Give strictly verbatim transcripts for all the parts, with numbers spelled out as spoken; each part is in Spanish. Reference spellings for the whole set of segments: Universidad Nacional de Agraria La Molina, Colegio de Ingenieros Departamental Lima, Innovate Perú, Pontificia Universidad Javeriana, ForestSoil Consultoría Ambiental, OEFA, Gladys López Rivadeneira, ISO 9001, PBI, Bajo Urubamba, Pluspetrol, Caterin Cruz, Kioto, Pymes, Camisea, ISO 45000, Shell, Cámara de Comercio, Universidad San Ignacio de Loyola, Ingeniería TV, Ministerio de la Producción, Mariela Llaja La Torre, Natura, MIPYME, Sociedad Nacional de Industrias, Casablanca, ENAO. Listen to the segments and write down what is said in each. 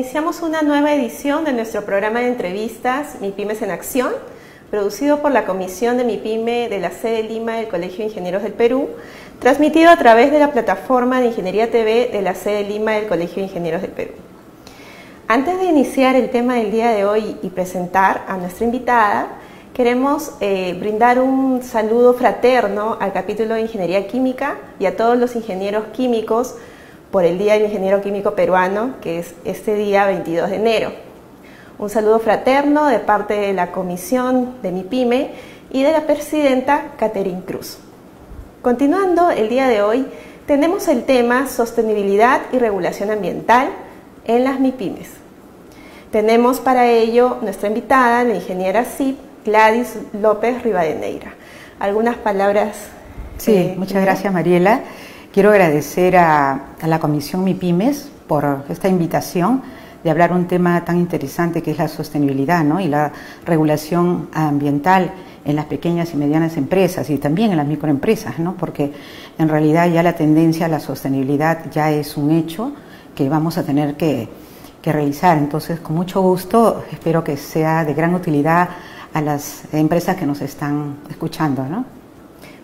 Iniciamos una nueva edición de nuestro programa de entrevistas MIPYMES en Acción, producido por la Comisión de MIPYME de la sede Lima del Colegio de Ingenieros del Perú, transmitido a través de la plataforma de Ingeniería T V de la sede Lima del Colegio de Ingenieros del Perú. Antes de iniciar el tema del día de hoy y presentar a nuestra invitada, queremos eh, brindar un saludo fraterno al capítulo de Ingeniería Química y a todos los ingenieros químicos por el Día del Ingeniero Químico Peruano, que es este día veintidós de enero. Un saludo fraterno de parte de la Comisión de MIPYME y de la presidenta Caterin Cruz. Continuando el día de hoy, tenemos el tema Sostenibilidad y Regulación Ambiental en las MIPYMES. Tenemos para ello nuestra invitada, la ingeniera C I P, Gladys López Rivadeneira. Algunas palabras. Sí, eh, muchas gracias, Mariela. Quiero agradecer a, a la Comisión MIPYMES por esta invitación de hablar un tema tan interesante que es la sostenibilidad, ¿no?, y la regulación ambiental en las pequeñas y medianas empresas y también en las microempresas, ¿no?, porque en realidad ya la tendencia a la sostenibilidad ya es un hecho que vamos a tener que, que realizar. Entonces, con mucho gusto, espero que sea de gran utilidad a las empresas que nos están escuchando, ¿no?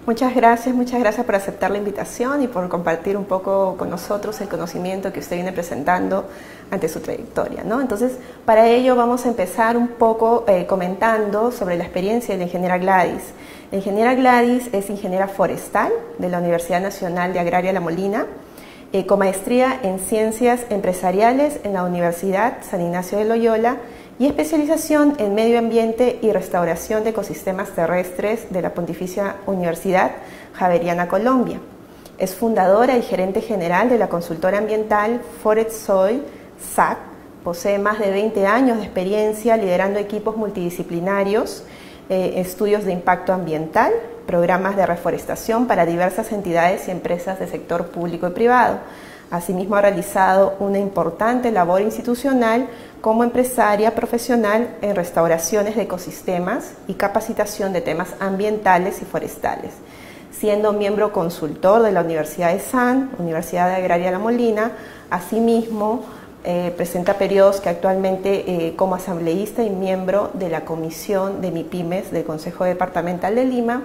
Muchas gracias, muchas gracias por aceptar la invitación y por compartir un poco con nosotros el conocimiento que usted viene presentando ante su trayectoria, ¿no? Entonces, para ello vamos a empezar un poco eh, comentando sobre la experiencia de la ingeniera Gladys. La ingeniera Gladys es ingeniera forestal de la Universidad Nacional de Agraria La Molina, eh, con maestría en Ciencias Empresariales en la Universidad San Ignacio de Loyola y especialización en Medio Ambiente y Restauración de Ecosistemas Terrestres de la Pontificia Universidad Javeriana, Colombia. Es fundadora y gerente general de la consultora ambiental ForestSoil S A C. Posee más de veinte años de experiencia liderando equipos multidisciplinarios, eh, estudios de impacto ambiental, programas de reforestación para diversas entidades y empresas del sector público y privado. Asimismo, ha realizado una importante labor institucional como empresaria profesional en restauraciones de ecosistemas y capacitación de temas ambientales y forestales, siendo miembro consultor de la Universidad de San, Universidad de Agraria La Molina. Asimismo, eh, presenta periodos que actualmente eh, como asambleísta y miembro de la Comisión de MIPYMES del Consejo Departamental de Lima,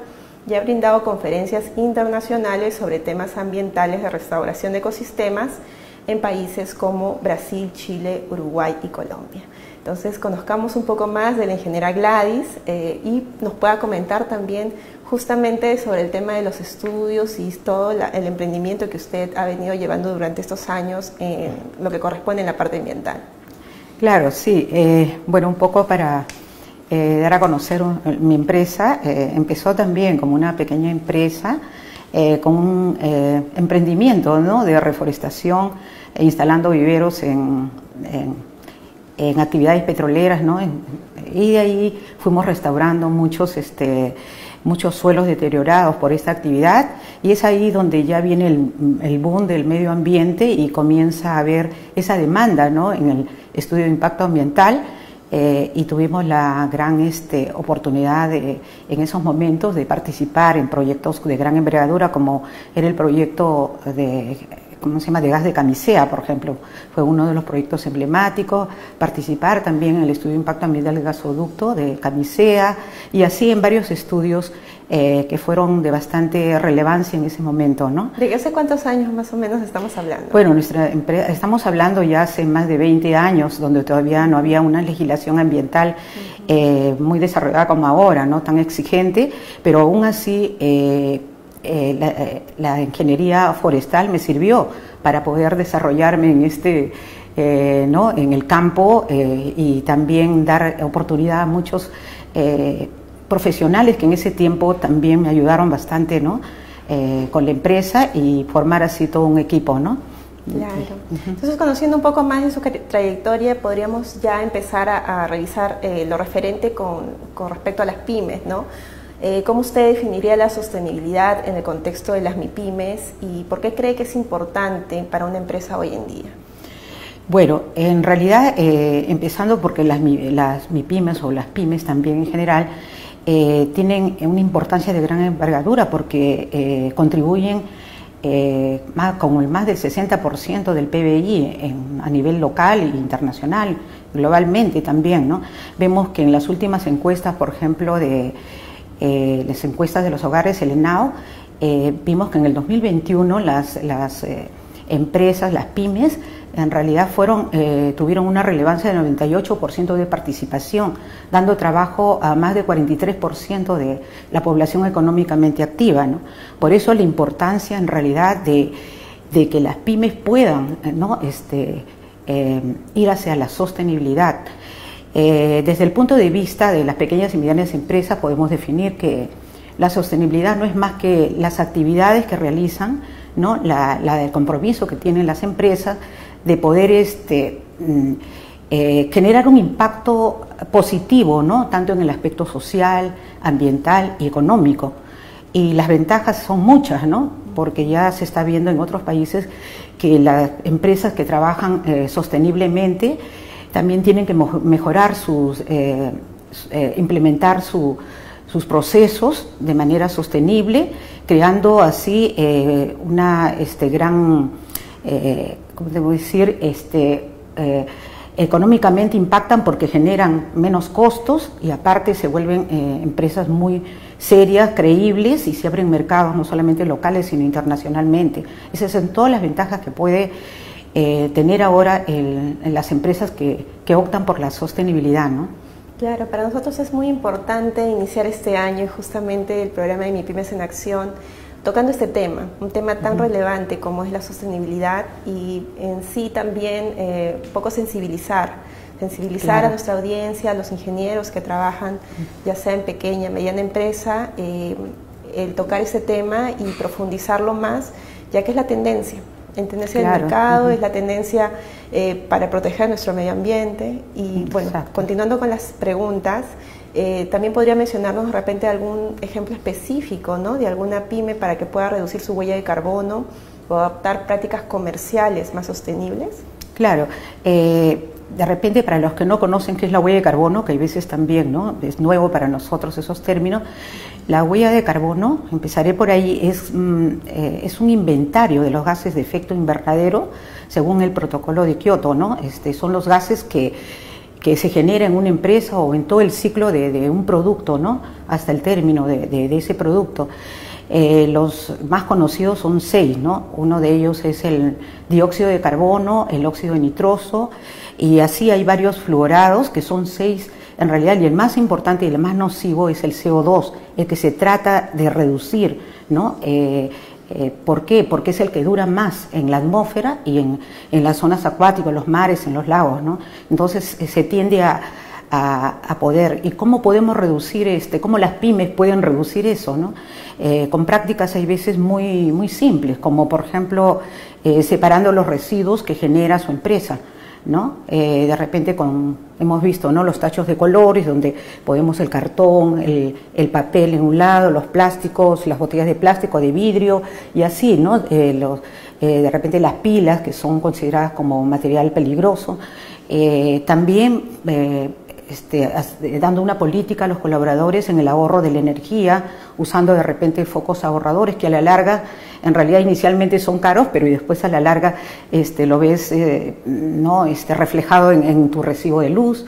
y ha brindado conferencias internacionales sobre temas ambientales de restauración de ecosistemas en países como Brasil, Chile, Uruguay y Colombia. Entonces, conozcamos un poco más de la ingeniera Gladys eh, y nos pueda comentar también justamente sobre el tema de los estudios y todo la, el emprendimiento que usted ha venido llevando durante estos años en lo que corresponde en la parte ambiental. Claro, sí. Eh, bueno, un poco para... Eh, dar a conocer un, mi empresa, eh, empezó también como una pequeña empresa eh, con un eh, emprendimiento, ¿no?, de reforestación, eh, instalando viveros en, en, en actividades petroleras, ¿no?, en, y de ahí fuimos restaurando muchos, este, muchos suelos deteriorados por esta actividad, y es ahí donde ya viene el, el boom del medio ambiente y comienza a haber esa demanda, ¿no?, en el estudio de impacto ambiental. Eh, y tuvimos la gran este, oportunidad de, en esos momentos de participar en proyectos de gran envergadura, como era el proyecto de, ¿cómo se llama?, de gas de Camisea, por ejemplo. Fue uno de los proyectos emblemáticos. Participar también en el estudio de impacto ambiental del gasoducto de Camisea, y así en varios estudios eh, que fueron de bastante relevancia en ese momento, ¿no? ¿De hace cuántos años más o menos estamos hablando? Bueno, nuestra empresa, estamos hablando ya hace más de veinte años, donde todavía no había una legislación ambiental uh-huh. eh, muy desarrollada como ahora, ¿no?, tan exigente, pero aún así... Eh, Eh, la, eh, la ingeniería forestal me sirvió para poder desarrollarme en este eh, ¿no? en el campo eh, y también dar oportunidad a muchos eh, profesionales que en ese tiempo también me ayudaron bastante, ¿no?, eh, con la empresa, y formar así todo un equipo, ¿no? Claro. Entonces, conociendo un poco más de su trayectoria, podríamos ya empezar a, a revisar eh, lo referente con, con respecto a las pymes, ¿no? Eh, ¿Cómo usted definiría la sostenibilidad en el contexto de las MIPYMES y por qué cree que es importante para una empresa hoy en día? Bueno, en realidad, eh, empezando porque las, las MIPYMES o las pymes también en general eh, tienen una importancia de gran envergadura, porque eh, contribuyen eh, más, con el más del sesenta por ciento del P B I en, a nivel local e internacional, globalmente también, ¿no? Vemos que en las últimas encuestas, por ejemplo, de eh, las encuestas de los hogares, el ENAO, eh, vimos que en el dos mil veintiuno las, las eh, empresas, las pymes, en realidad fueron, eh, tuvieron una relevancia del noventa y ocho por ciento de participación, dando trabajo a más del cuarenta y tres por ciento de la población económicamente activa, ¿no? Por eso la importancia en realidad de, de que las pymes puedan, ¿no?, este, eh, ir hacia la sostenibilidad. Eh, desde el punto de vista de las pequeñas y medianas empresas podemos definir que la sostenibilidad no es más que las actividades que realizan, ¿no?, la, la del compromiso que tienen las empresas de poder este, eh, generar un impacto positivo, ¿no?, tanto en el aspecto social, ambiental y económico. Y las ventajas son muchas, ¿no?, porque ya se está viendo en otros países que las empresas que trabajan eh, sosteniblemente también tienen que mejorar sus, eh, eh, implementar su... sus procesos de manera sostenible, creando así eh, una este, gran, eh, ¿cómo debo decir?, este, eh, económicamente impactan porque generan menos costos y aparte se vuelven eh, empresas muy serias, creíbles y se abren mercados no solamente locales sino internacionalmente. Esas son todas las ventajas que puede eh, tener ahora el, las empresas que, que optan por la sostenibilidad, ¿no? Claro, para nosotros es muy importante iniciar este año justamente el programa de MIPYMES en Acción tocando este tema, un tema tan uh-huh. relevante como es la sostenibilidad y en sí también eh, poco sensibilizar, sensibilizar claro. a nuestra audiencia, a los ingenieros que trabajan ya sea en pequeña, mediana empresa, eh, el tocar este tema y profundizarlo más, ya que es la tendencia. En tendencia claro. del mercado, uh-huh. es la tendencia eh, para proteger nuestro medio ambiente. Y bueno, exacto. continuando con las preguntas, eh, también podría mencionarnos de repente algún ejemplo específico, ¿no?, de alguna pyme para que pueda reducir su huella de carbono o adoptar prácticas comerciales más sostenibles. Claro, eh, de repente para los que no conocen qué es la huella de carbono, que hay veces también, ¿no?, es nuevo para nosotros esos términos, la huella de carbono, empezaré por ahí, es, mm, eh, es un inventario de los gases de efecto invernadero según el protocolo de Kioto, ¿no? Este, son los gases que, que se generan en una empresa o en todo el ciclo de, de un producto, ¿no?, hasta el término de, de, de ese producto. Eh, los más conocidos son seis, ¿no? Uno de ellos es el dióxido de carbono, el óxido nitroso, y así hay varios fluorados que son seis en realidad, y el más importante y el más nocivo es el C O dos, el que se trata de reducir, ¿no? Eh, eh, ¿Por qué? Porque es el que dura más en la atmósfera y en, en las zonas acuáticas, los mares, en los lagos, ¿no? Entonces eh, se tiende a A, a poder. ¿Y cómo podemos reducir este? ¿Cómo las pymes pueden reducir eso, ¿no? Eh, con prácticas hay veces muy, muy simples, como por ejemplo eh, separando los residuos que genera su empresa, ¿no? Eh, de repente con, hemos visto, ¿no?, los tachos de colores donde podemos el cartón, el, el papel en un lado, los plásticos, las botellas de plástico, de vidrio y así, ¿no? Eh, los, eh, de repente las pilas que son consideradas como material peligroso. Eh, también eh, Este, dando una política a los colaboradores en el ahorro de la energía, usando de repente focos ahorradores que a la larga, en realidad inicialmente son caros, pero después a la larga este, lo ves eh, ¿no? este, reflejado en, en tu recibo de luz.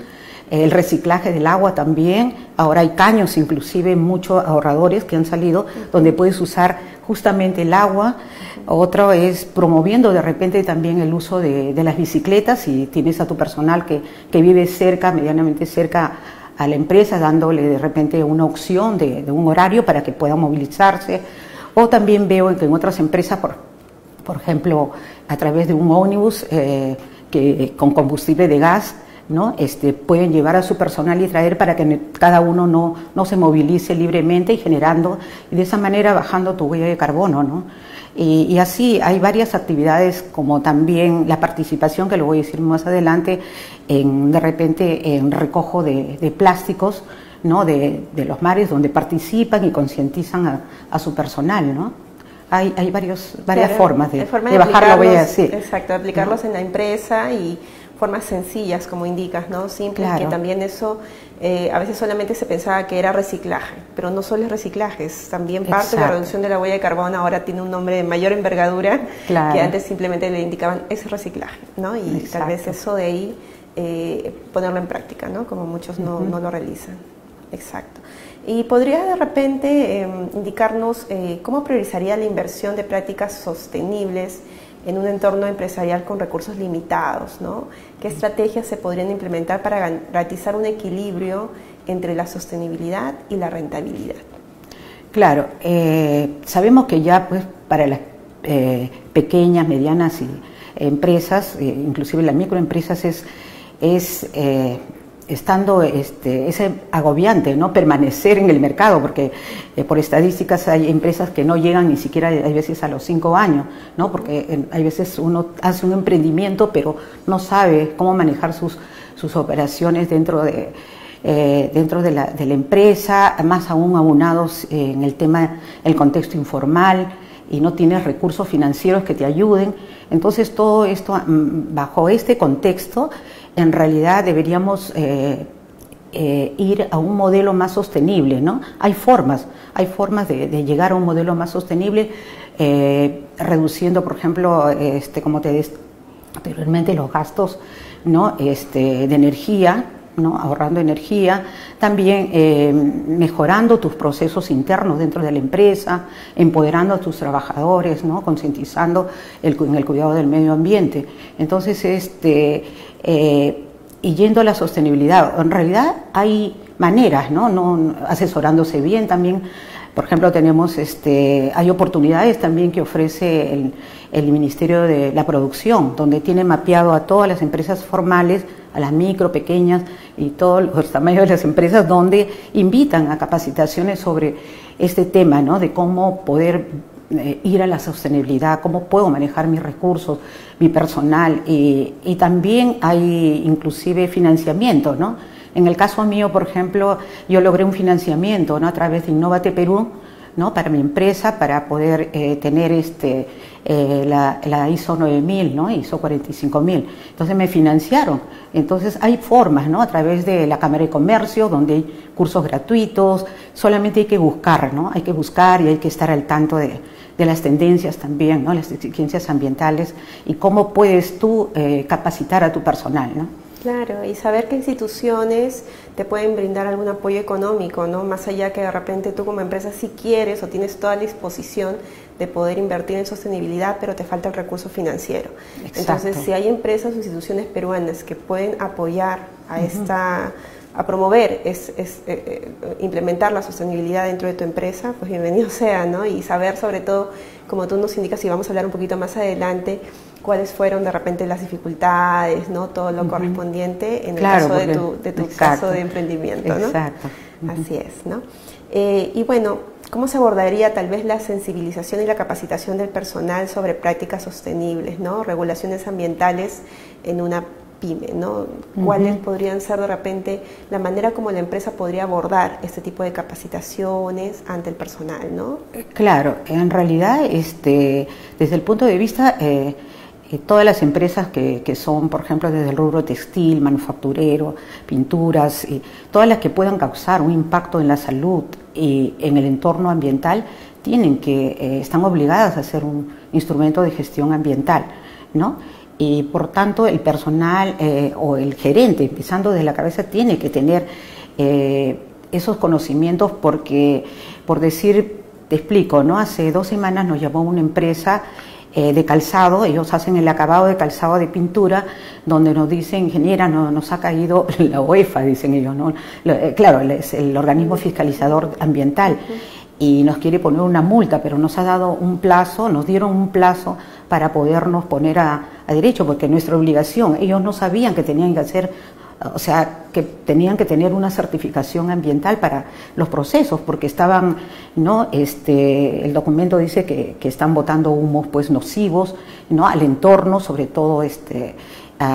El reciclaje del agua también, ahora hay caños, inclusive muchos ahorradores que han salido, donde puedes usar justamente el agua. Otro es promoviendo de repente también el uso de, de las bicicletas, si tienes a tu personal que, que vive cerca, medianamente cerca a la empresa, dándole de repente una opción de, de un horario para que pueda movilizarse. O también veo que en otras empresas, por, por ejemplo, a través de un ómnibus eh, que, con combustible de gas, ¿no? Este, pueden llevar a su personal y traer para que cada uno no, no se movilice libremente y generando, y de esa manera bajando tu huella de carbono, ¿no? Y, y así hay varias actividades, como también la participación, que lo voy a decir más adelante, en, de repente en recojo de, de plásticos, ¿no?, de, de los mares, donde participan y concientizan a, a su personal, ¿no? Hay, hay varios, varias claro, formas de, forma de, de bajar la huella. Sí. Exacto, aplicarlos, ¿no?, en la empresa y formas sencillas, como indicas, ¿no? Simples, claro. Que también eso, eh, a veces solamente se pensaba que era reciclaje, pero no solo es reciclaje, es también parte Exacto. de la reducción de la huella de carbono, ahora tiene un nombre de mayor envergadura, claro. que antes simplemente le indicaban, es reciclaje, ¿no? Y Exacto. tal vez eso de ahí, eh, ponerlo en práctica, ¿no? Como muchos no, uh-huh. no lo realizan. Exacto. ¿Y podría de repente eh, indicarnos eh, cómo priorizaría la inversión de prácticas sostenibles en un entorno empresarial con recursos limitados, ¿no? ¿Qué estrategias se podrían implementar para garantizar un equilibrio entre la sostenibilidad y la rentabilidad? Claro, eh, sabemos que ya pues para las eh, pequeñas, medianas y, empresas, eh, inclusive las microempresas, es... es eh, estando este, es agobiante, ¿no? Permanecer en el mercado, porque eh, por estadísticas hay empresas que no llegan ni siquiera, hay veces, a los cinco años, ¿no? Porque eh, hay veces uno hace un emprendimiento pero no sabe cómo manejar sus, sus operaciones dentro de, eh, dentro de la, de la empresa, más aún aunados eh, en el tema, el contexto informal, y no tienes recursos financieros que te ayuden. Entonces todo esto, bajo este contexto, en realidad deberíamos eh, eh, ir a un modelo más sostenible, ¿no? Hay formas, hay formas de, de llegar a un modelo más sostenible, eh, reduciendo, por ejemplo, este, como te decía anteriormente, los gastos, ¿no? este, de energía, ¿no? Ahorrando energía, también eh, mejorando tus procesos internos dentro de la empresa, empoderando a tus trabajadores, ¿no? Concientizando el, en el cuidado del medio ambiente. Entonces, este, eh, y yendo a la sostenibilidad, en realidad hay maneras, ¿no? No, asesorándose bien también. Por ejemplo, tenemos, este, hay oportunidades también que ofrece el, el Ministerio de la Producción, donde tiene mapeado a todas las empresas formales, a las micro, pequeñas y todos los tamaños de las empresas, donde invitan a capacitaciones sobre este tema, ¿no? De cómo poder eh, ir a la sostenibilidad, cómo puedo manejar mis recursos, mi personal, y, y también hay inclusive financiamiento, ¿no? En el caso mío, por ejemplo, yo logré un financiamiento, ¿no? A través de Innovate Perú, ¿no? Para mi empresa, para poder eh, tener este, eh, la, la ISO nueve mil, ¿no? ISO cuarenta y cinco mil. Entonces me financiaron. Entonces hay formas, ¿no? A través de la Cámara de Comercio, donde hay cursos gratuitos. Solamente hay que buscar, ¿no? Hay que buscar y hay que estar al tanto de, de las tendencias también, ¿no? Las exigencias ambientales y cómo puedes tú eh, capacitar a tu personal, ¿no? Claro, y saber qué instituciones te pueden brindar algún apoyo económico, ¿no? Más allá que de repente tú como empresa sí quieres o tienes toda la disposición de poder invertir en sostenibilidad, pero te falta el recurso financiero. Exacto. Entonces, si hay empresas o instituciones peruanas que pueden apoyar a Uh-huh. esta, a promover, es, es eh, implementar la sostenibilidad dentro de tu empresa, pues bienvenido sea, ¿no? Y saber sobre todo, como tú nos indicas, y vamos a hablar un poquito más adelante, cuáles fueron de repente las dificultades, ¿no? Todo lo uh-huh. correspondiente en el claro, caso de tu, de tu caso de emprendimiento, ¿no? Exacto. Uh-huh. Así es, ¿no? Eh, y bueno, ¿cómo se abordaría tal vez la sensibilización y la capacitación del personal sobre prácticas sostenibles, ¿no? Regulaciones ambientales en una pyme, ¿no? ¿Cuáles uh-huh. podrían ser de repente la manera como la empresa podría abordar este tipo de capacitaciones ante el personal, ¿no? Claro, en realidad, este, desde el punto de vista... Eh, todas las empresas que, que son, por ejemplo, desde el rubro textil, manufacturero, pinturas, y todas las que puedan causar un impacto en la salud y en el entorno ambiental, tienen que, eh, están obligadas a hacer un instrumento de gestión ambiental, ¿no? Y por tanto el personal eh, o el gerente, empezando desde la cabeza, tiene que tener eh, esos conocimientos porque, por decir, te explico, ¿no? Hace dos semanas nos llamó una empresa Eh, de calzado, ellos hacen el acabado de calzado de pintura, donde nos dicen, ingeniera, no, nos ha caído la OEFA, dicen ellos, ¿no? Lo, eh, claro, es el organismo fiscalizador ambiental, uh-huh. y nos quiere poner una multa, pero nos ha dado un plazo, nos dieron un plazo para podernos poner a, a derecho, porque nuestra obligación, ellos no sabían que tenían que hacer, o sea, que tenían que tener una certificación ambiental para los procesos, porque estaban, ¿no? Este, el documento dice que, que están botando humos, pues, nocivos, ¿no? Al entorno, sobre todo, este, uh,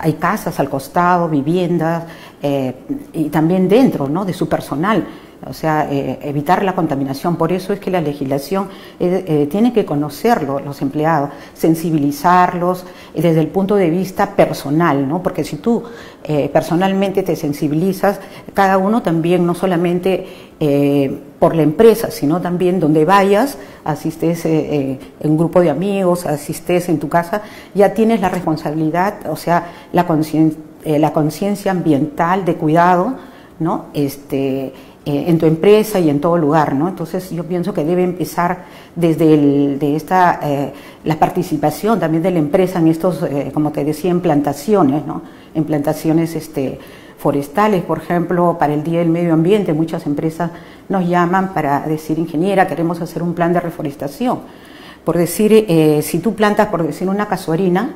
hay casas al costado, viviendas, eh, y también dentro, ¿no? De su personal. o sea, eh, evitar la contaminación. Por eso es que la legislación eh, eh, tiene que conocerlo los empleados, sensibilizarlos eh, desde el punto de vista personal, ¿no? Porque si tú eh, personalmente te sensibilizas, cada uno también, no solamente eh, por la empresa, sino también donde vayas, asistes eh, en un grupo de amigos, asistes en tu casa, ya tienes la responsabilidad, o sea, la conciencia eh, la conciencia ambiental de cuidado, ¿no? Este... Eh, en tu empresa y en todo lugar, ¿no? Entonces yo pienso que debe empezar desde el, de esta, eh, la participación también de la empresa en estos, eh, como te decía, en plantaciones, ¿no? En plantaciones este, forestales, por ejemplo, para el Día del Medio Ambiente, muchas empresas nos llaman para decir, ingeniera, queremos hacer un plan de reforestación. Por decir, eh, si tú plantas, por decir, una casuarina,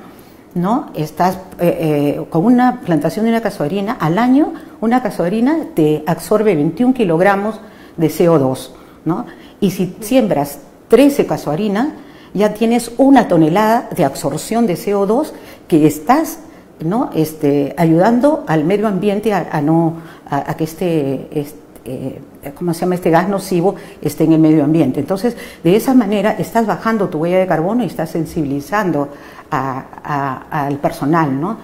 ¿no? Estás eh, eh, con una plantación de una casuarina, al año una casuarina te absorbe veintiún kilogramos de C O dos, ¿no? Y si siembras trece casuarinas, ya tienes una tonelada de absorción de C O dos que estás, ¿no? Este, ayudando al medio ambiente a, a no a, a que este, este eh, ¿cómo se llama? Este gas nocivo esté en el medio ambiente. Entonces, de esa manera estás bajando tu huella de carbono y estás sensibilizando A, a, al personal, ¿no?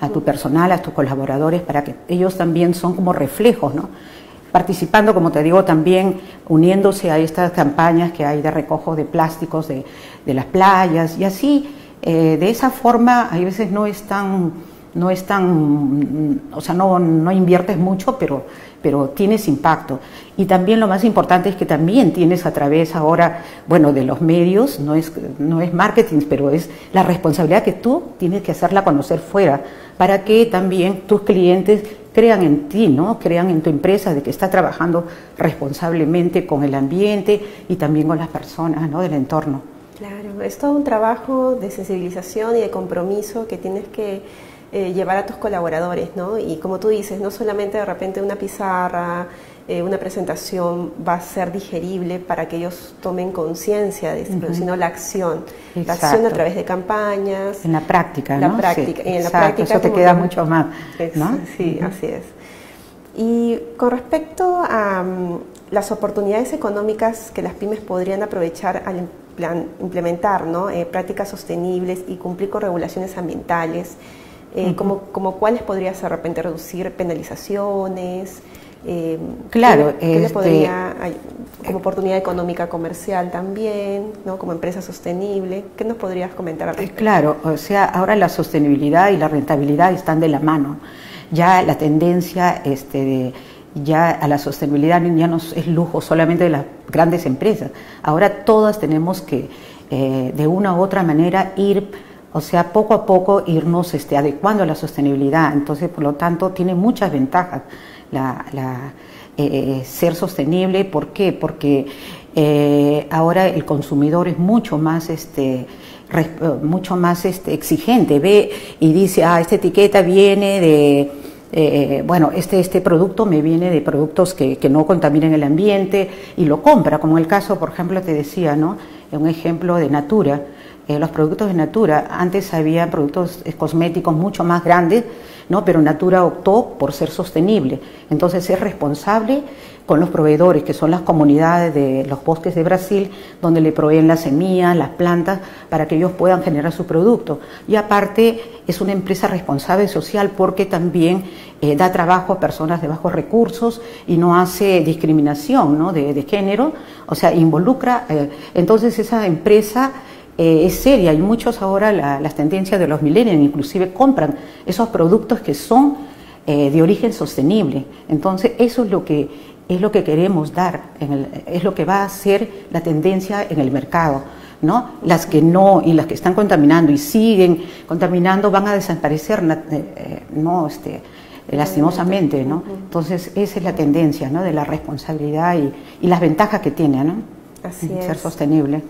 A tu personal, a tus colaboradores, para que ellos también son como reflejos, ¿no? Participando, como te digo, también uniéndose a estas campañas que hay de recojo de plásticos de, de las playas y así, eh, de esa forma, a veces no es tan, no es tan, o sea, no, no inviertes mucho, pero, pero tienes impacto. Y también lo más importante es que también tienes a través ahora, bueno, de los medios, no es, no es marketing, pero es la responsabilidad que tú tienes que hacerla conocer fuera, para que también tus clientes crean en ti, ¿no? Crean en tu empresa de que está trabajando responsablemente con el ambiente y también con las personas, ¿no? Del entorno. Claro, es todo un trabajo de sensibilización y de compromiso que tienes que Eh, llevar a tus colaboradores, ¿no? Y como tú dices, no solamente de repente una pizarra, eh, una presentación va a ser digerible para que ellos tomen conciencia de esto, uh-huh. sino la acción. Exacto. La acción a través de campañas. En la práctica, la ¿no? práctica. Sí, y en exacto, la práctica, eso te queda que... mucho más, ¿no? Es, sí, uh-huh. así es. Y con respecto a um, las oportunidades económicas que las pymes podrían aprovechar al plan, implementar, ¿no? Eh, prácticas sostenibles y cumplir con regulaciones ambientales, Eh, uh-huh. como, como cuáles podrías de repente reducir penalizaciones, eh, claro, ¿qué, este, podría, como oportunidad económica comercial también, ¿no? Como empresa sostenible, ¿qué nos podrías comentar al respecto? Claro, o sea, ahora la sostenibilidad y la rentabilidad están de la mano, ya la tendencia este, de, ya a la sostenibilidad ya no es lujo solamente de las grandes empresas, ahora todas tenemos que eh, de una u otra manera ir, o sea, poco a poco irnos este, adecuando a la sostenibilidad. Entonces, por lo tanto, tiene muchas ventajas la, la, eh, ser sostenible. ¿Por qué? Porque eh, ahora el consumidor es mucho más, este, mucho más este, exigente. Ve y dice, ah, esta etiqueta viene de... Eh, bueno, este, este producto me viene de productos que, que no contaminan el ambiente y lo compra, como el caso, por ejemplo, te decía, ¿no? Un ejemplo de Natura. Eh, los productos de Natura, antes había productos cosméticos mucho más grandes, ¿no? Pero Natura optó por ser sostenible, entonces es responsable con los proveedores, que son las comunidades de los bosques de Brasil, donde le proveen las semillas, las plantas, para que ellos puedan generar su producto. Y aparte es una empresa responsable social, porque también eh, da trabajo a personas de bajos recursos y no hace discriminación, ¿no? de, de género, o sea, involucra, eh, entonces esa empresa... Eh, es seria, y muchos ahora la, las tendencias de los millennials inclusive compran esos productos que son eh, de origen sostenible. Entonces eso es lo que, es lo que queremos dar, en el, es lo que va a ser la tendencia en el mercado, ¿no? Las que no, y las que están contaminando y siguen contaminando van a desaparecer, eh, no, este, lastimosamente, ¿no? Entonces esa es la tendencia, ¿no? De la responsabilidad y, y las ventajas que tiene, ¿no? Así es. Ser sostenible.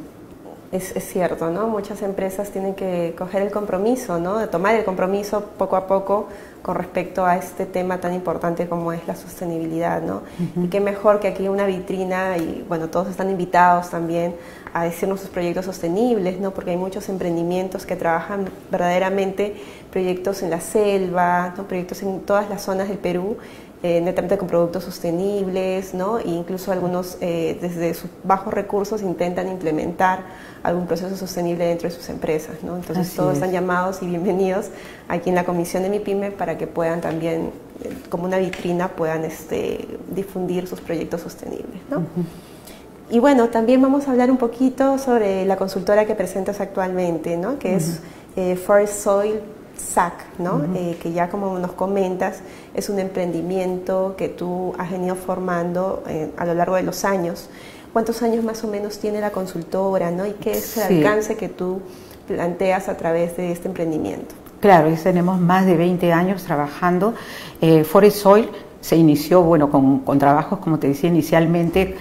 Es, es cierto, ¿no? Muchas empresas tienen que coger el compromiso, ¿no? De tomar el compromiso poco a poco con respecto a este tema tan importante como es la sostenibilidad, ¿no? Uh-huh. Y qué mejor que aquí una vitrina y, bueno, todos están invitados también a decirnos sus proyectos sostenibles, ¿no? Porque hay muchos emprendimientos que trabajan verdaderamente proyectos en la selva, ¿no? Proyectos en todas las zonas del Perú eh, netamente con productos sostenibles, ¿no? E incluso algunos eh, desde sus bajos recursos intentan implementar algún proceso sostenible dentro de sus empresas, ¿no? Entonces Así todos es. están llamados y bienvenidos aquí en la comisión de MIPYME para que puedan también, eh, como una vitrina, puedan este, difundir sus proyectos sostenibles, ¿no? Uh-huh. Y bueno, también vamos a hablar un poquito sobre la consultora que presentas actualmente, ¿no? Que uh-huh. es eh, ForestSoil S A C, ¿no? Uh-huh. eh, que ya como nos comentas, es un emprendimiento que tú has venido formando eh, a lo largo de los años. ¿Cuántos años más o menos tiene la consultora, ¿no? ¿Y qué es el sí. alcance que tú planteas a través de este emprendimiento? Claro, ya tenemos más de veinte años trabajando. Eh, ForestSoil se inició, bueno, con, con trabajos, como te decía inicialmente,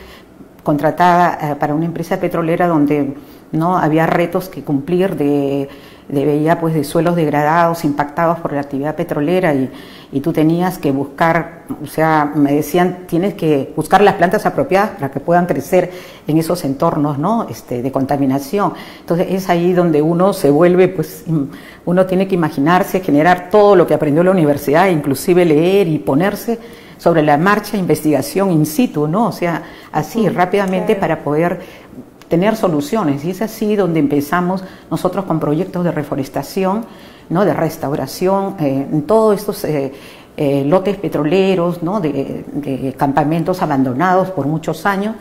contratada eh, para una empresa petrolera donde no había retos que cumplir de, de veía pues de suelos degradados impactados por la actividad petrolera y, y tú tenías que buscar, o sea, me decían tienes que buscar las plantas apropiadas para que puedan crecer en esos entornos, ¿no? Este, de contaminación. Entonces es ahí donde uno se vuelve, pues uno tiene que imaginarse, generar todo lo que aprendió en la universidad, inclusive leer y ponerse sobre la marcha, investigación in situ, ¿no? O sea, así sí, rápidamente claro. para poder tener soluciones. Y es así donde empezamos nosotros con proyectos de reforestación, ¿no? De restauración, eh, en todos estos eh, eh, lotes petroleros, ¿no? De, de campamentos abandonados por muchos años.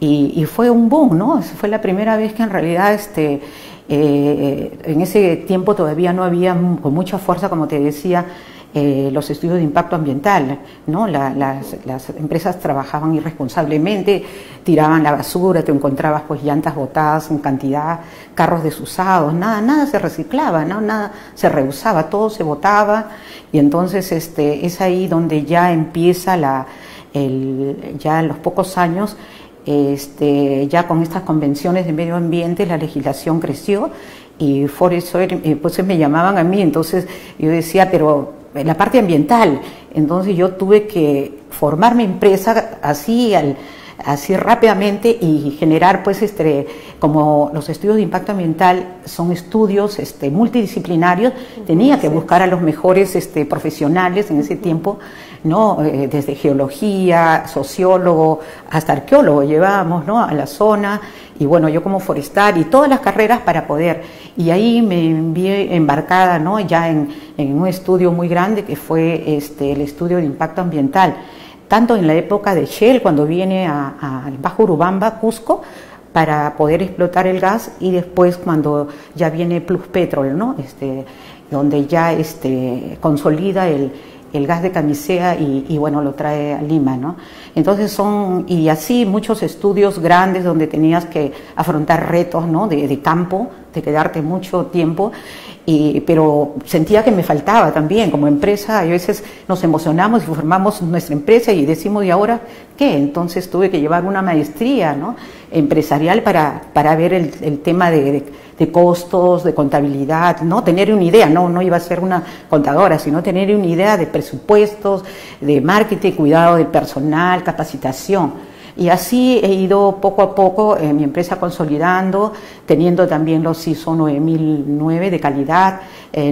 Y, y fue un boom, ¿no? Fue la primera vez que en realidad este, eh, en ese tiempo todavía no había con mucha fuerza, como te decía, Eh, los estudios de impacto ambiental, ¿no? La, las, las empresas trabajaban irresponsablemente, tiraban la basura, te encontrabas pues llantas botadas en cantidad, carros desusados, nada, nada se reciclaba, ¿no? Nada se reusaba, todo se botaba, y entonces este, es ahí donde ya empieza la, el, ya en los pocos años, este, ya con estas convenciones de medio ambiente la legislación creció, y ForestSoil, pues me llamaban a mí, entonces yo decía, pero la parte ambiental, entonces yo tuve que formar mi empresa así, al, así rápidamente y generar pues este, como los estudios de impacto ambiental son estudios este, multidisciplinarios, uh-huh, tenía que sí. buscar a los mejores este, profesionales en ese uh-huh. tiempo, ¿no? Eh, desde geología, sociólogo, hasta arqueólogo llevábamos, ¿no? A la zona, y bueno, yo como forestal y todas las carreras para poder, y ahí me envié embarcada, ¿no? Ya en, en un estudio muy grande que fue este, el estudio de impacto ambiental, tanto en la época de Shell cuando viene a, a Bajo Urubamba, Cusco, para poder explotar el gas, y después cuando ya viene Pluspetrol, ¿no? Este, donde ya este, consolida el el gas de Camisea y, y bueno, lo trae a Lima, ¿no? Entonces son, y así muchos estudios grandes donde tenías que afrontar retos, ¿no? De, de campo, de quedarte mucho tiempo, y, pero sentía que me faltaba también como empresa, a veces nos emocionamos y formamos nuestra empresa y decimos, ¿y ahora qué? Entonces tuve que llevar una maestría, ¿no? Empresarial para, para ver el, el tema de, de de costos, de contabilidad, ¿no? Tener una idea, no, no iba a ser una contadora, sino tener una idea de presupuestos, de marketing, cuidado del personal, capacitación. Y así he ido poco a poco eh, mi empresa consolidando, teniendo también los I S O nueve mil nueve de calidad, eh,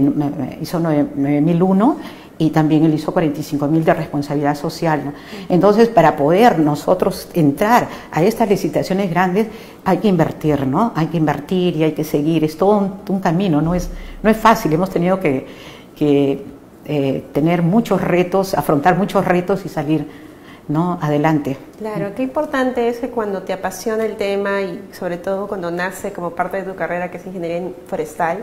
I S O nueve mil uno y también el I S O cuarenta y cinco mil de responsabilidad social, ¿no? Entonces, para poder nosotros entrar a estas licitaciones grandes, hay que invertir, ¿no? Hay que invertir y hay que seguir, es todo un, un camino, no es, no es fácil, hemos tenido que, que eh, tener muchos retos, afrontar muchos retos y salir, ¿no? Adelante. Claro, qué importante es que cuando te apasiona el tema y sobre todo cuando nace como parte de tu carrera que es ingeniería forestal,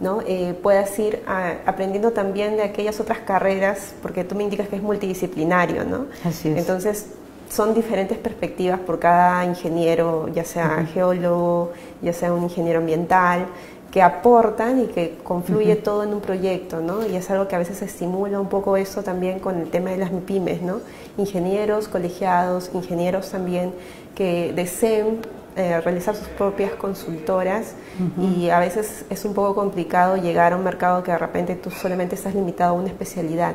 ¿no? Eh, puedas ir a, aprendiendo también de aquellas otras carreras, porque tú me indicas que es multidisciplinario, ¿no? Así es. Entonces, son diferentes perspectivas por cada ingeniero, ya sea uh-huh. geólogo, ya sea un ingeniero ambiental, que aportan y que confluye uh-huh. todo en un proyecto, ¿no? Y es algo que a veces estimula un poco eso también con el tema de las MIPYMES, ¿no? Ingenieros, colegiados, ingenieros también que deseen Eh, realizar sus propias consultoras uh-huh. y a veces es un poco complicado llegar a un mercado que de repente tú solamente estás limitado a una especialidad.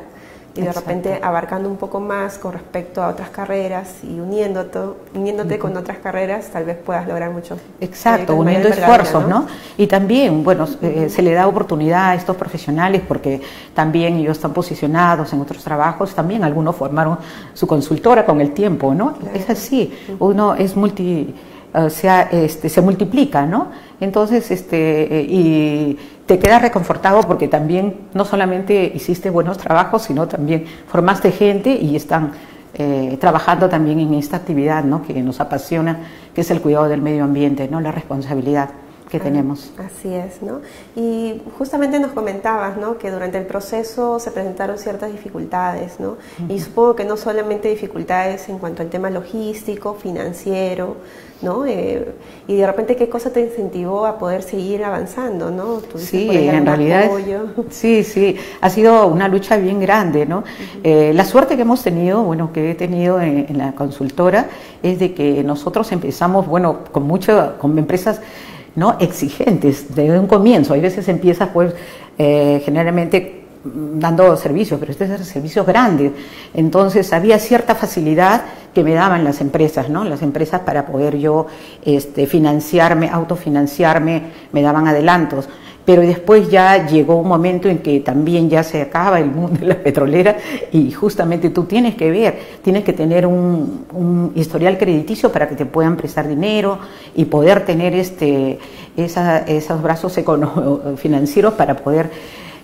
y de repente abarcando un poco más con respecto a otras carreras y uniéndote, uniéndote uh-huh. con otras carreras, tal vez puedas lograr mucho. Exacto, eh, uniendo esfuerzos, ¿no? ¿no? Y también, bueno, eh, se le da oportunidad a estos profesionales porque también ellos están posicionados en otros trabajos, también algunos formaron su consultora con el tiempo, ¿no? Claro. Es así, uh-huh. uno es multi... O sea, este, se multiplica, ¿no? Entonces, este, y te quedas reconfortado porque también no solamente hiciste buenos trabajos, sino también formaste gente y están eh, trabajando también en esta actividad, ¿no? Que nos apasiona, que es el cuidado del medio ambiente, ¿no? La responsabilidad que tenemos. Así es, ¿no? Y justamente nos comentabas, ¿no? Que durante el proceso se presentaron ciertas dificultades, ¿no? Uh-huh. Y supongo que no solamente dificultades en cuanto al tema logístico, financiero, ¿no? Eh, y de repente, ¿qué cosa te incentivó a poder seguir avanzando, ¿no? Sí, en realidad, apoyo. sí, sí, ha sido una lucha bien grande, ¿no? Uh-huh. eh, la suerte que hemos tenido, bueno, que he tenido en, en la consultora, es de que nosotros empezamos, bueno, con mucho, con empresas, ¿no? Exigentes desde un comienzo. Hay veces empiezas pues eh, generalmente dando servicios, pero estos eran servicios grandes, entonces había cierta facilidad que me daban las empresas, ¿no? Las empresas para poder yo este, financiarme, autofinanciarme, me daban adelantos. Pero después ya llegó un momento en que también ya se acaba el mundo de la petrolera y justamente tú tienes que ver, tienes que tener un, un historial crediticio para que te puedan prestar dinero y poder tener este, esa, esos brazos financieros para poder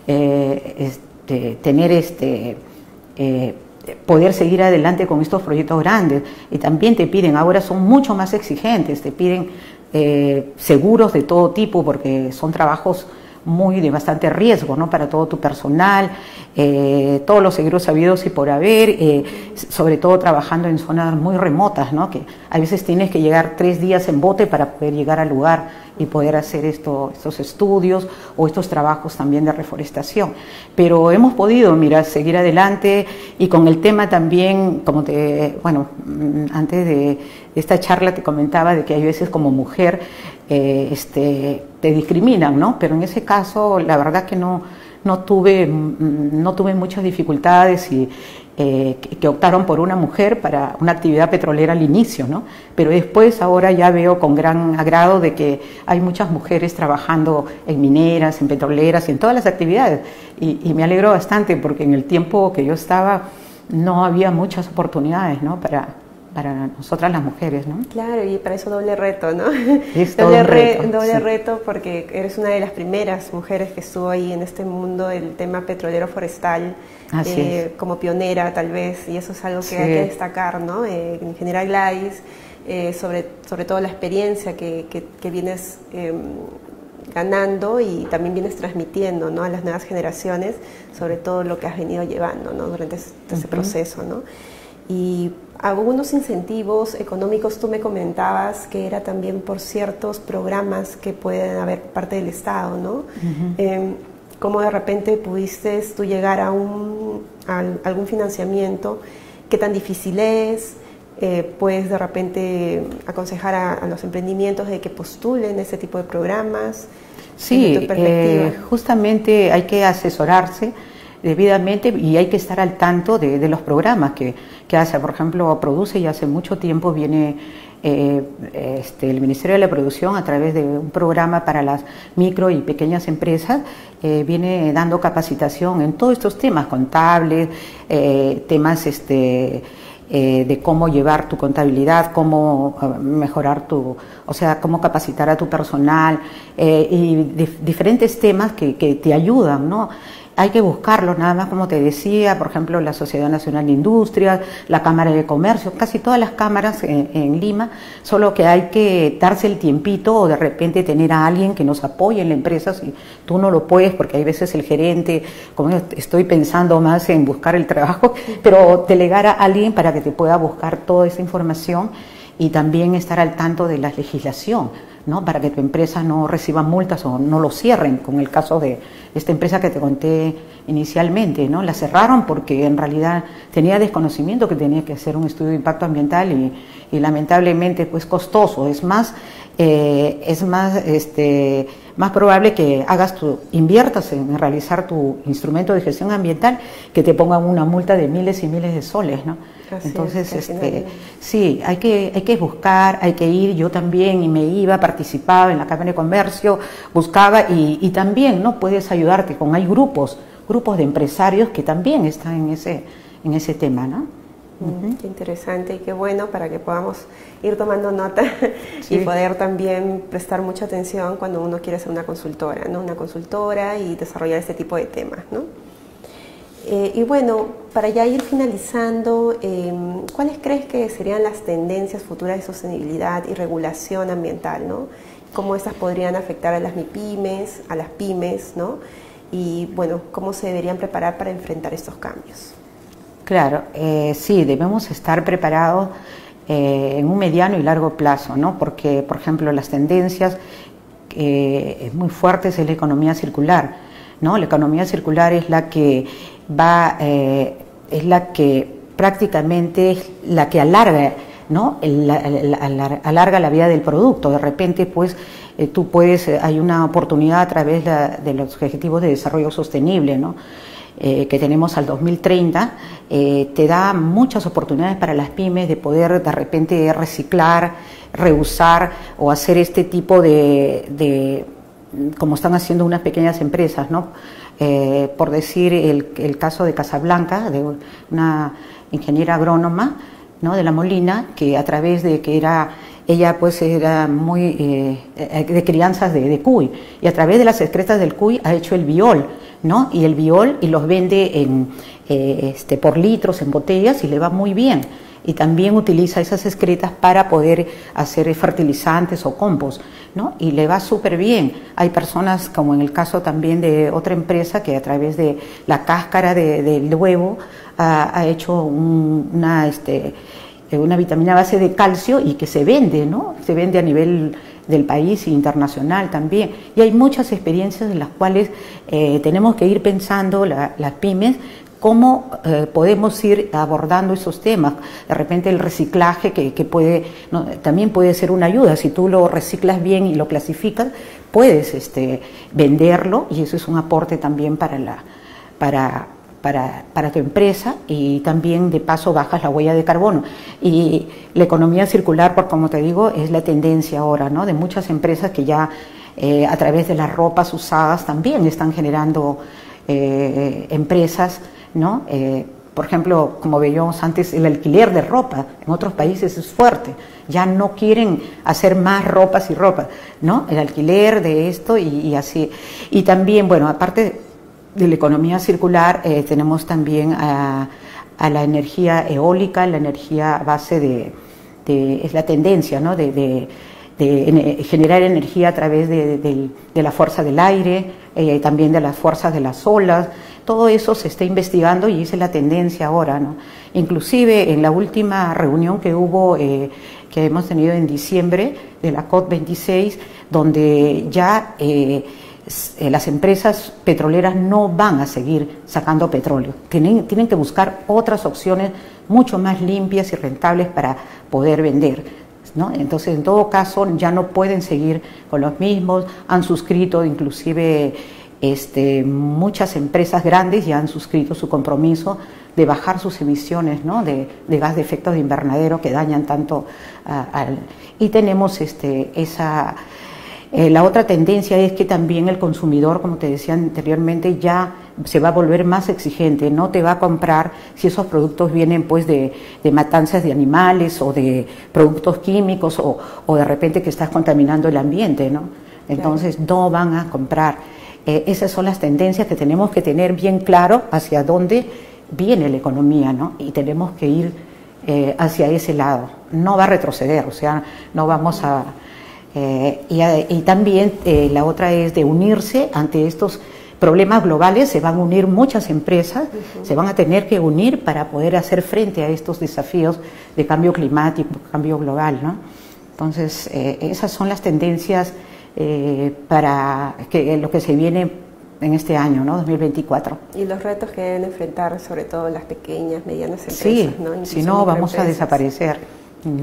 eh, este, tener este... Eh, poder seguir adelante con estos proyectos grandes. Y también te piden, ahora son mucho más exigentes, te piden eh, seguros de todo tipo porque son trabajos muy de bastante riesgo, ¿no? Para todo tu personal, eh, todos los seguros sabidos y por haber, eh, sobre todo trabajando en zonas muy remotas, ¿no? Que a veces tienes que llegar tres días en bote para poder llegar al lugar y poder hacer esto, estos estudios o estos trabajos también de reforestación. Pero hemos podido, mira, seguir adelante y con el tema también, como te, bueno, antes de esta charla te comentaba de que hay veces como mujer eh, este, te discriminan, ¿no? Pero en ese caso la verdad que no, no, tuve, no tuve muchas dificultades y eh, que, que optaron por una mujer para una actividad petrolera al inicio, ¿no? Pero después ahora ya veo con gran agrado de que hay muchas mujeres trabajando en mineras, en petroleras y en todas las actividades y, y me alegro bastante porque en el tiempo que yo estaba no había muchas oportunidades, ¿no? Para... para nosotras las mujeres, ¿no? Claro, y para eso doble reto, ¿no? Es doble reto, re, doble sí. reto porque eres una de las primeras mujeres que estuvo ahí en este mundo del tema petrolero forestal, eh, como pionera tal vez, y eso es algo que sí. hay que destacar, ¿no? Eh, ingeniera Gladys, eh, sobre, sobre todo la experiencia que, que, que vienes eh, ganando y también vienes transmitiendo, ¿no? A las nuevas generaciones, sobre todo lo que has venido llevando, ¿no? Durante ese uh-huh. proceso, ¿no? Y algunos incentivos económicos, tú me comentabas que era también por ciertos programas que pueden haber parte del Estado, ¿no? Uh-huh. eh, ¿Cómo de repente pudiste tú llegar a, un, a algún financiamiento? ¿Qué tan difícil es? Eh, ¿Puedes de repente aconsejar a, a los emprendimientos de que postulen ese tipo de programas? Sí, tu perspectiva? Eh, justamente hay que asesorarse debidamente y hay que estar al tanto de, de los programas que, que hace. Por ejemplo, Produce, y hace mucho tiempo viene eh, este, el Ministerio de la Producción a través de un programa para las micro y pequeñas empresas, eh, viene dando capacitación en todos estos temas contables, eh, temas este, eh, de cómo llevar tu contabilidad, cómo mejorar tu, o sea, cómo capacitar a tu personal eh, y dif- diferentes temas que, que te ayudan, ¿no? Hay que buscarlos, nada más como te decía, por ejemplo, la Sociedad Nacional de Industrias, la Cámara de Comercio, casi todas las cámaras en, en Lima, solo que hay que darse el tiempito o de repente tener a alguien que nos apoye en la empresa, si tú no lo puedes, porque hay veces el gerente, como estoy pensando más en buscar el trabajo, pero delegar a alguien para que te pueda buscar toda esa información y también estar al tanto de la legislación, ¿no? Para que tu empresa no reciba multas o no lo cierren, como el caso de esta empresa que te conté inicialmente, ¿no? La cerraron porque en realidad tenía desconocimiento que tenía que hacer un estudio de impacto ambiental y, y lamentablemente pues costoso. Es más, eh, es más, este, más probable que hagas tu, inviertas en realizar tu instrumento de gestión ambiental que te pongan una multa de miles y miles de soles, ¿no? Así Entonces, es, este, sí, hay que, hay que buscar, hay que ir. Yo también y me iba, participaba en la Cámara de Comercio, buscaba y, y también, ¿no? Puedes ayudarte con, hay grupos, grupos de empresarios que también están en ese, en ese tema, ¿no? Mm, uh-huh. Qué interesante y qué bueno para que podamos ir tomando nota, sí, y poder también prestar mucha atención cuando uno quiere ser una consultora, ¿no? Una consultora y desarrollar este tipo de temas, ¿no? Eh, y bueno, para ya ir finalizando, eh, ¿cuáles crees que serían las tendencias futuras de sostenibilidad y regulación ambiental, ¿no? ¿Cómo estas podrían afectar a las MIPYMES, a las pymes, ¿no? Y bueno, ¿cómo se deberían preparar para enfrentar estos cambios? Claro, eh, sí, debemos estar preparados eh, en un mediano y largo plazo, ¿no? Porque, por ejemplo, las tendencias eh, muy fuertes es la economía circular, ¿no? La economía circular es la que va, eh, es la que prácticamente es la que alarga, ¿no? El, el, el, alarga la vida del producto. De repente, pues, eh, tú puedes, hay una oportunidad a través de, de los objetivos de desarrollo sostenible, ¿no? Eh, que tenemos al dos mil treinta, eh, te da muchas oportunidades para las pymes de poder de repente reciclar, reusar o hacer este tipo de, de como están haciendo unas pequeñas empresas, ¿no? Eh, por decir el, el caso de Casablanca, de una ingeniera agrónoma, ¿no? De La Molina, que a través de que era... ella pues era muy eh, de crianzas de, de cuy, y a través de las excretas del cuy ha hecho el biol, ¿no? Y el biol y los vende en, eh, este, por litros en botellas y le va muy bien. Y también utiliza esas excretas para poder hacer fertilizantes o compost, ¿no? Y le va súper bien. Hay personas, como en el caso también de otra empresa, que a través de la cáscara de, del huevo ha, ha hecho un, una... Este, una vitamina base de calcio y que se vende, ¿no? Se vende a nivel del país e internacional también. Y hay muchas experiencias en las cuales eh, tenemos que ir pensando la, las pymes cómo eh, podemos ir abordando esos temas. De repente el reciclaje que, que puede, no, también puede ser una ayuda. Si tú lo reciclas bien y lo clasificas, puedes este, venderlo, y eso es un aporte también para la... para Para, para tu empresa, y también de paso bajas la huella de carbono. Y la economía circular, por como te digo, es la tendencia ahora, ¿no? De muchas empresas que ya eh, a través de las ropas usadas también están generando eh, empresas, ¿no? Eh, por ejemplo, como veíamos antes, el alquiler de ropa en otros países es fuerte. Ya no quieren hacer más ropas y ropas, ¿no? El alquiler de esto y, y así. Y también, bueno, aparte de la economía circular, eh, tenemos también a, a la energía eólica, la energía a base de, de es la tendencia, ¿no? De, de, de generar energía a través de, de, de la fuerza del aire, eh, también de las fuerzas de las olas. Todo eso se está investigando y esa es la tendencia ahora, ¿no? Inclusive en la última reunión que hubo, eh, que hemos tenido en diciembre de la COP veintiséis, donde ya... Eh, las empresas petroleras no van a seguir sacando petróleo. Tienen, tienen que buscar otras opciones mucho más limpias y rentables para poder vender, ¿no? Entonces, en todo caso, ya no pueden seguir con los mismos. Han suscrito inclusive este, muchas empresas grandes, ya han suscrito su compromiso de bajar sus emisiones, ¿no? de, de gas de efecto de invernadero que dañan tanto. A, a, y tenemos este, esa... Eh, la otra tendencia es que también el consumidor, como te decía anteriormente, ya se va a volver más exigente. No te va a comprar si esos productos vienen pues de, de matanzas de animales o de productos químicos o, o de repente que estás contaminando el ambiente, ¿no? Entonces, claro, no van a comprar. Eh, esas son las tendencias que tenemos que tener bien claro hacia dónde viene la economía, ¿no? Y tenemos que ir eh, hacia ese lado. No va a retroceder, o sea, no vamos a... Eh, y, y también eh, la otra es de unirse ante estos problemas globales. Se van a unir muchas empresas, uh-huh, se van a tener que unir para poder hacer frente a estos desafíos de cambio climático, cambio global, ¿no? Entonces, eh, esas son las tendencias eh, para que, lo que se viene en este año, ¿no? dos mil veinticuatro. Y los retos que deben enfrentar, sobre todo las pequeñas, medianas empresas, sí, ¿no? Incluso si no, vamos a desaparecer.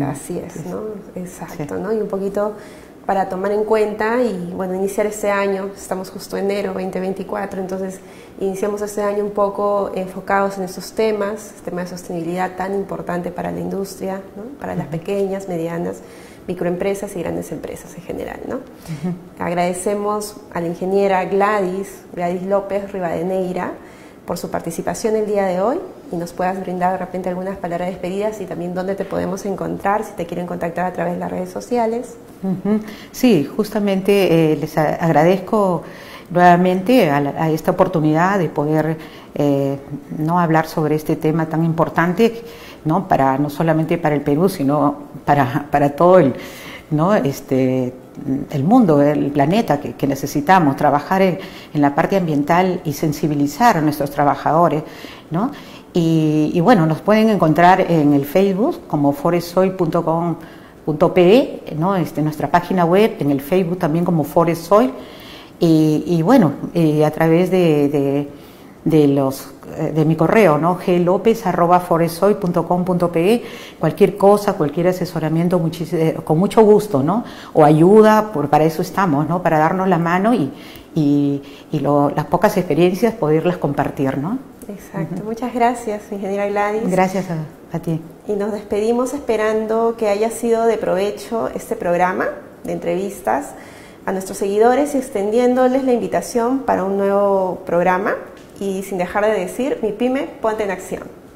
Así es, ¿no? Exacto, sí. ¿No? Y un poquito para tomar en cuenta y, bueno, iniciar este año, estamos justo en enero veinte veinticuatro, entonces iniciamos este año un poco enfocados en estos temas, el tema de sostenibilidad tan importante para la industria, ¿no? Para las pequeñas, medianas, microempresas y grandes empresas en general, ¿no? Uh-huh. Agradecemos a la ingeniera Gladys, Gladys López Rivadeneira, por su participación el día de hoy y nos puedas brindar de repente algunas palabras despedidas y también dónde te podemos encontrar si te quieren contactar a través de las redes sociales. Uh-huh. Sí, justamente eh, les agradezco nuevamente a, la, a esta oportunidad de poder eh, no hablar sobre este tema tan importante, ¿no? Para, no solamente para el Perú, sino para, para todo el, ¿no? este, el mundo, el planeta que, que necesitamos, trabajar en, en la parte ambiental y sensibilizar a nuestros trabajadores, ¿no? Y, y bueno, nos pueden encontrar en el Facebook como forest soil punto com punto pe, ¿no? Este, nuestra página web, en el Facebook también como ForestSoil, y, y bueno, y a través de, de de los de mi correo, ¿no? g lopez arroba forestsoil punto com punto pe, cualquier cosa, cualquier asesoramiento, muchis, eh, con mucho gusto, ¿no? O ayuda, por, para eso estamos, ¿no? Para darnos la mano y, y, y lo, las pocas experiencias poderlas compartir, ¿no? Exacto. Uh-huh. Muchas gracias, ingeniera Gladys. Gracias a, a ti. Y nos despedimos esperando que haya sido de provecho este programa de entrevistas a nuestros seguidores y extendiéndoles la invitación para un nuevo programa. Y sin dejar de decir, MIPYME, ponte en acción.